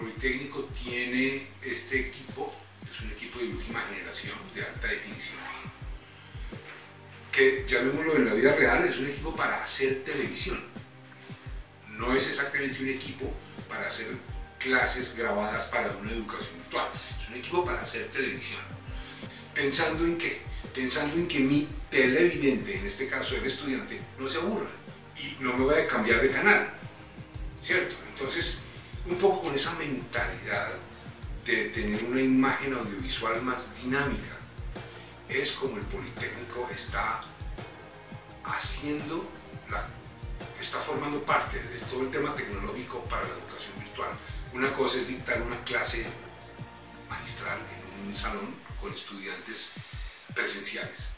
Politécnico tiene este equipo, es un equipo de última generación, de alta definición, que llamémoslo en la vida real, es un equipo para hacer televisión. No es exactamente un equipo para hacer clases grabadas para una educación virtual, es un equipo para hacer televisión. ¿Pensando en qué? Pensando en que mi televidente, en este caso el estudiante, no se aburra y no me vaya a cambiar de canal, ¿cierto? Entonces, un poco con esa mentalidad de tener una imagen audiovisual más dinámica, es como el Politécnico está haciendo, está formando parte de todo el tema tecnológico para la educación virtual. Una cosa es dictar una clase magistral en un salón con estudiantes presenciales,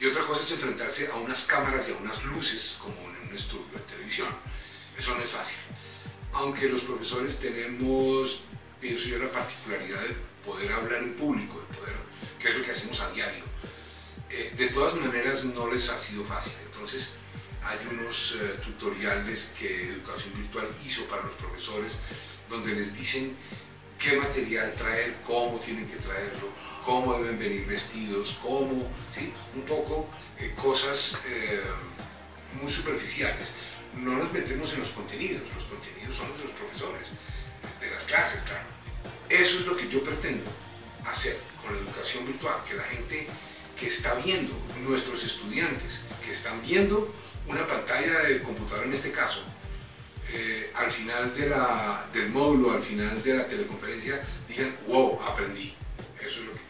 y otra cosa es enfrentarse a unas cámaras y a unas luces como en un estudio de televisión. Eso no es fácil, aunque los profesores tenemos, pienso yo, la particularidad de poder hablar en público, de poder, que es lo que hacemos a diario. De todas maneras no les ha sido fácil, entonces hay unos tutoriales que Educación Virtual hizo para los profesores, donde les dicen qué material traer, cómo tienen que traerlo, cómo deben venir vestidos, cómo, ¿sí? Un poco cosas muy superficiales. No nos metemos en los contenidos son los de los profesores, de las clases, claro. Eso es lo que yo pretendo hacer con la educación virtual, que la gente que está viendo, nuestros estudiantes, que están viendo una pantalla de computadora en este caso, al final del módulo, al final de la teleconferencia, digan, wow, aprendí. Eso es lo que